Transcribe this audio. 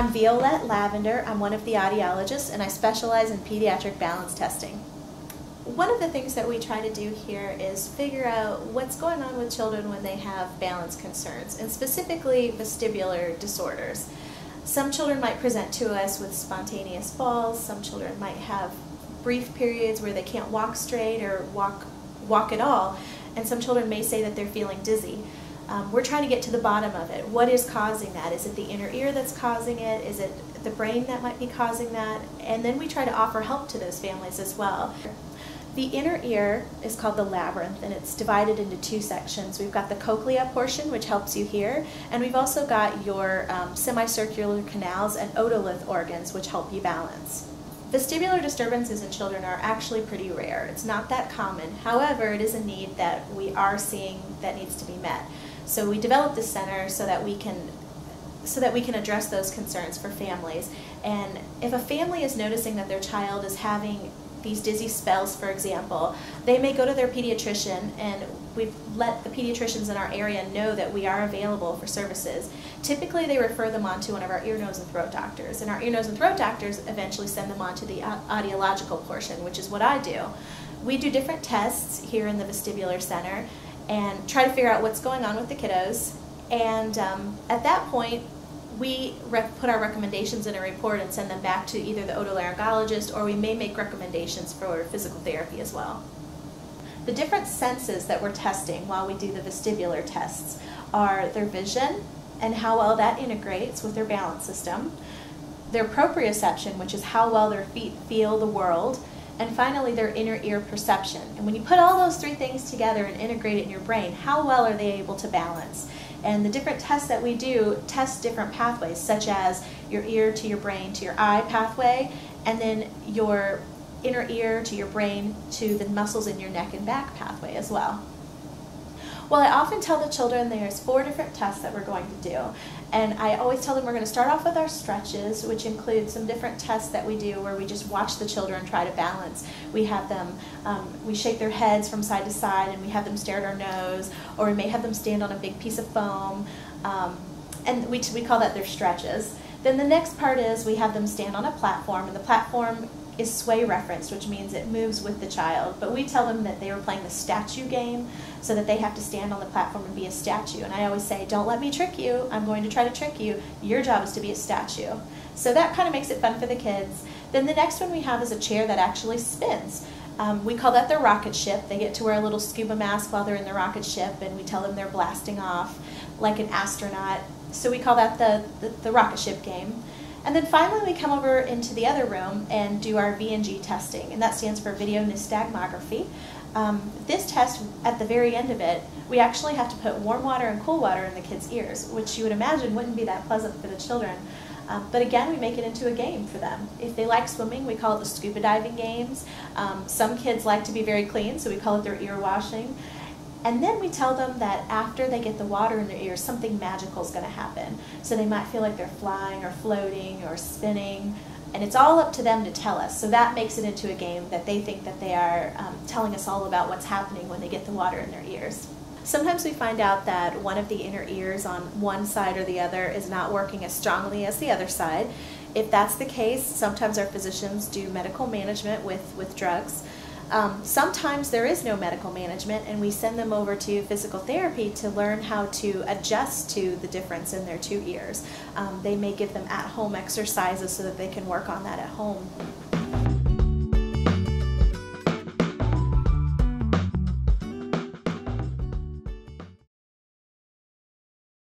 I'm Violette Lavender. I'm one of the audiologists, and I specialize in pediatric balance testing. One of the things that we try to do here is figure out what's going on with children when they have balance concerns, and specifically vestibular disorders. Some children might present to us with spontaneous falls. Some children might have brief periods where they can't walk straight or walk at all, and some children may say that they're feeling dizzy. We're trying to get to the bottom of it. What is causing that? Is it the inner ear that's causing it? Is it the brain that might be causing that? And then we try to offer help to those families as well. The inner ear is called the labyrinth, and it's divided into two sections. We've got the cochlea portion, which helps you hear, and we've also got your semicircular canals and otolith organs, which help you balance. Vestibular disturbances in children are actually pretty rare. It's not that common. However, it is a need that we are seeing that needs to be met. So we developed this center so that we can address those concerns for families. And if a family is noticing that their child is having these dizzy spells, for example, they may go to their pediatrician, and we've let the pediatricians in our area know that we are available for services. Typically they refer them on to one of our ear, nose, and throat doctors, and our ear, nose, and throat doctors eventually send them on to the audiological portion, which is what I do. We do different tests here in the vestibular center and try to figure out what's going on with the kiddos, and at that point we put our recommendations in a report and send them back to either the otolaryngologist, or we may make recommendations for physical therapy as well. The different senses that we're testing while we do the vestibular tests are their vision and how well that integrates with their balance system, their proprioception, which is how well their feet feel the world, and finally their inner ear perception. And when you put all those three things together and integrate it in your brain, how well are they able to balance? And the different tests that we do test different pathways, such as your ear to your brain to your eye pathway, and then your inner ear to your brain to the muscles in your neck and back pathway as well. Well, I often tell the children there's 4 different tests that we're going to do, and I always tell them we're going to start off with our stretches, which include some different tests that we do where we just watch the children try to balance. We have them, we shake their heads from side to side, and we have them stare at our nose, or we may have them stand on a big piece of foam, and we call that their stretches. Then the next part is we have them stand on a platform, and the platform is sway referenced, which means it moves with the child, but we tell them that they were playing the statue game, so that they have to stand on the platform and be a statue. And I always say, don't let me trick you, I'm going to try to trick you, your job is to be a statue. So that kind of makes it fun for the kids. Then the next one we have is a chair that actually spins. We call that their rocket ship. They get to wear a little scuba mask while they're in the rocket ship, and we tell them they're blasting off like an astronaut. So we call that the rocket ship game. And then finally we come over into the other room and do our VNG testing, and that stands for video nystagmography. This test, at the very end of it, we actually have to put warm water and cool water in the kids' ears, which you would imagine wouldn't be that pleasant for the children. But again, we make it into a game for them. If they like swimming, we call it the scuba diving games. Some kids like to be very clean, so we call it their ear washing. And then we tell them that after they get the water in their ears, something magical is going to happen. So they might feel like they're flying or floating or spinning, and it's all up to them to tell us. So that makes it into a game that they think that they are telling us all about what's happening when they get the water in their ears. Sometimes we find out that one of the inner ears on one side or the other is not working as strongly as the other side. If that's the case, sometimes our physicians do medical management with drugs. Sometimes there is no medical management, and we send them over to physical therapy to learn how to adjust to the difference in their two ears. They may give them at-home exercises so that they can work on that at home.